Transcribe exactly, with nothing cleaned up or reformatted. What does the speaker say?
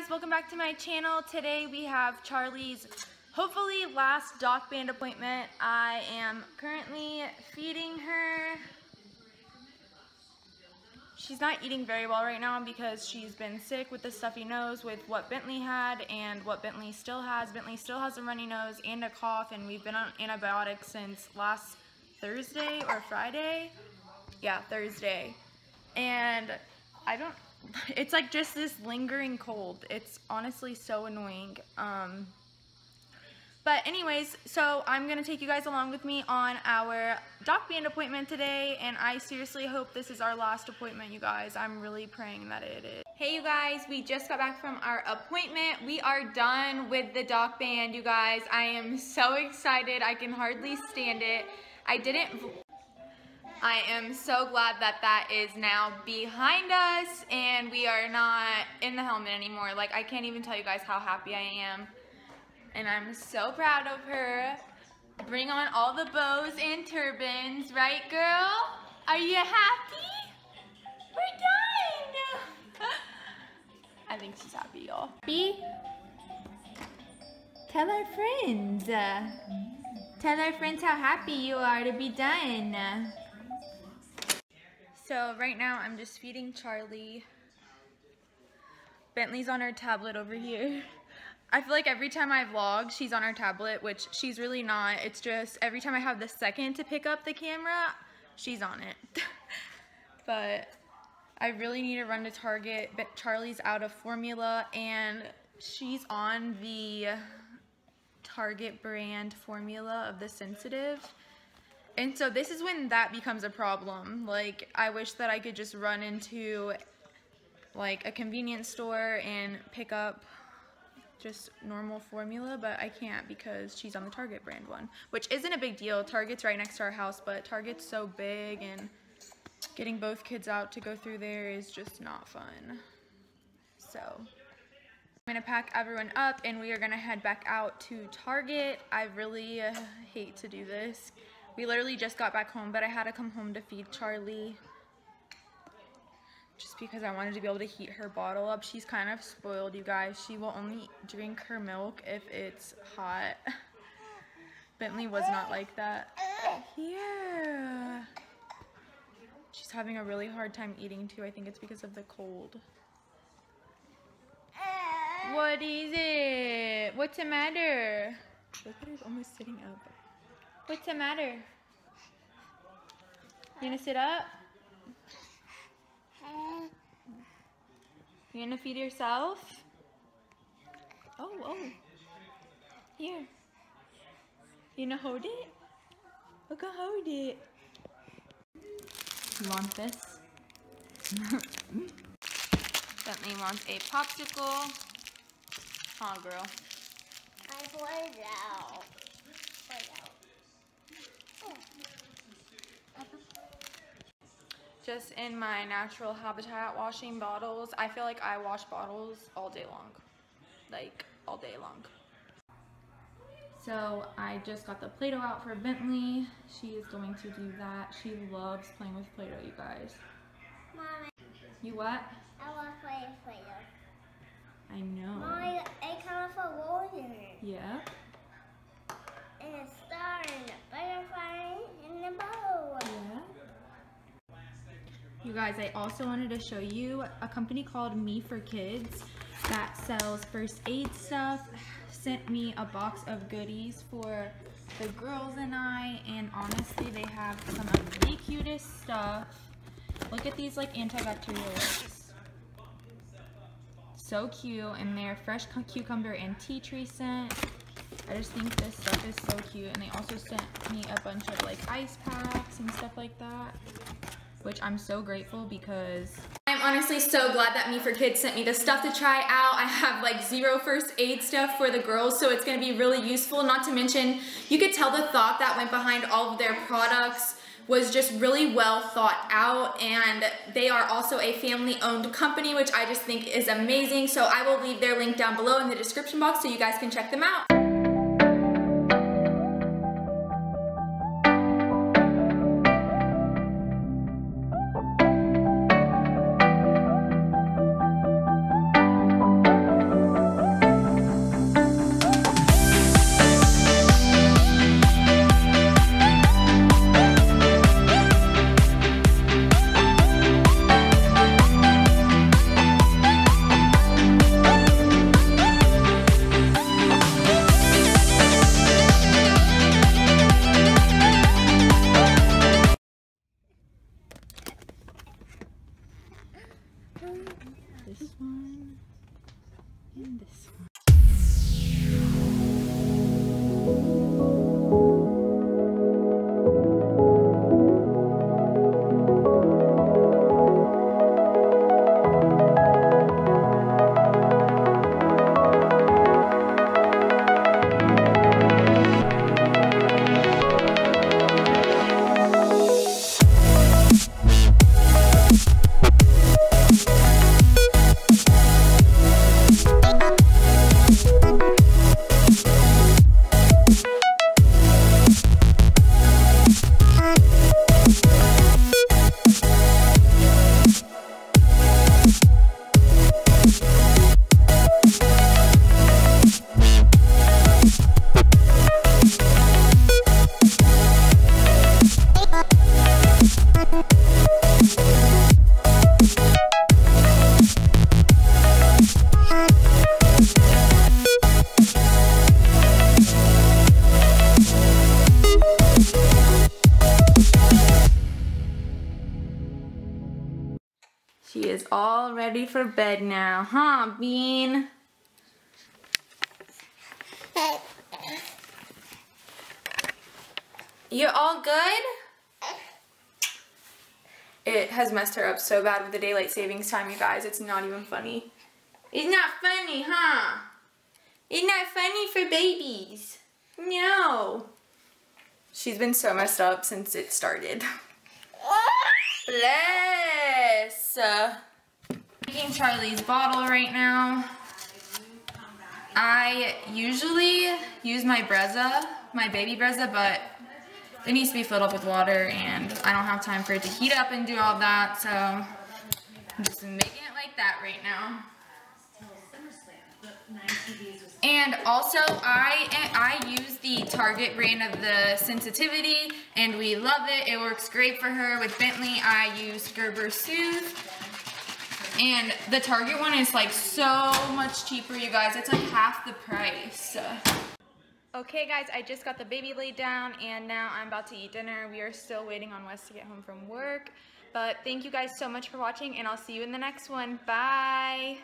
guys, welcome back to my channel. Today we have Charlie's hopefully last DOCBAND appointment. I am currently feeding her. She's not eating very well right now because she's been sick with the stuffy nose with what Bentley had and what Bentley still has. Bentley still has a runny nose and a cough, and we've been on antibiotics since last Thursday or Friday. Yeah, Thursday. And I don't... It's like just this lingering cold. It's honestly so annoying. Um, but anyways, so I'm going to take you guys along with me on our DOCBAND appointment today. And I seriously hope this is our last appointment, you guys. I'm really praying that it is. Hey, you guys. We just got back from our appointment. We are done with the DOCBAND, you guys. I am so excited. I can hardly stand it. I didn't... I am so glad that that is now behind us and we are not in the helmet anymore. Like, I can't even tell you guys how happy I am. And I'm so proud of her. Bring on all the bows and turbans, right, girl? Are you happy? We're done! I think she's happy, y'all. Be, tell our friends. Tell our friends how happy you are to be done. So right now I'm just feeding Charlie. Bentley's on her tablet over here. I feel like every time I vlog, she's on her tablet, which she's really not. It's just every time I have the second to pick up the camera, she's on it. But I really need to run to Target. But Charlie's out of formula and she's on the Target brand formula of the sensitive. And so this is when that becomes a problem. Like, I wish that I could just run into, like, a convenience store and pick up just normal formula, but I can't because she's on the Target brand one, which isn't a big deal. Target's right next to our house, but Target's so big, and getting both kids out to go through there is just not fun. So I'm gonna pack everyone up, and we are gonna head back out to Target. I really uh, hate to do this. We literally just got back home, but I had to come home to feed Charlie just because I wanted to be able to heat her bottle up. She's kind of spoiled, you guys. She will only drink her milk if it's hot. Bentley was not like that. Yeah. She's having a really hard time eating, too. I think it's because of the cold. What is it? What's the matter? Look at her, almost sitting up. What's the matter? You gonna sit up? You gonna feed yourself? Oh, oh. Here. You gonna hold it? I'll go hold it. You want this? Bentley wants a popsicle. Aw, oh, girl. I played out. Just in my natural habitat, washing bottles. I feel like I wash bottles all day long, like all day long. So I just got the Play-Doh out for Bentley. She is going to do that. She loves playing with Play-Doh, you guys. Mom, you what? I love playing with Play-Doh. I know. Mom, it comes off a roll in it. Yeah. And a star and a butterfly and a bow. Yeah. You guys, I also wanted to show you a company called Me for Kids that sells first aid stuff. Sent me a box of goodies for the girls and I, and honestly, they have some of the cutest stuff. Look at these, like, antibacterials. So cute, and they're fresh cucumber and tea tree scent. I just think this stuff is so cute, and they also sent me a bunch of, like, ice packs and stuff like that, which I'm so grateful because I'm honestly so glad that Me for Kids sent me the stuff to try out. I have like zero first aid stuff for the girls, so it's gonna be really useful. Not to mention, you could tell the thought that went behind all of their products was just really well thought out, and they are also a family-owned company, which I just think is amazing. So I will leave their link down below in the description box so you guys can check them out. find this. She is all ready for bed now, huh, Bean? You're all good? It has messed her up so bad with the daylight savings time, you guys. It's not even funny. It's not funny, huh? It's not funny for babies. No. She's been so messed up since it started. Bless. Uh, taking Charlie's bottle right now. I usually use my Brezza, my baby Brezza, but it needs to be filled up with water and I don't have time for it to heat up and do all that, so I'm just making it like that right now. And also, I I use the Target brand of the sensitivity, and we love it. It works great for her. With Bentley, I use Gerber Soothe, and the Target one is like so much cheaper, you guys. It's like half the price. Okay, guys, I just got the baby laid down, and now I'm about to eat dinner. We are still waiting on Wes to get home from work, but thank you guys so much for watching, and I'll see you in the next one. Bye.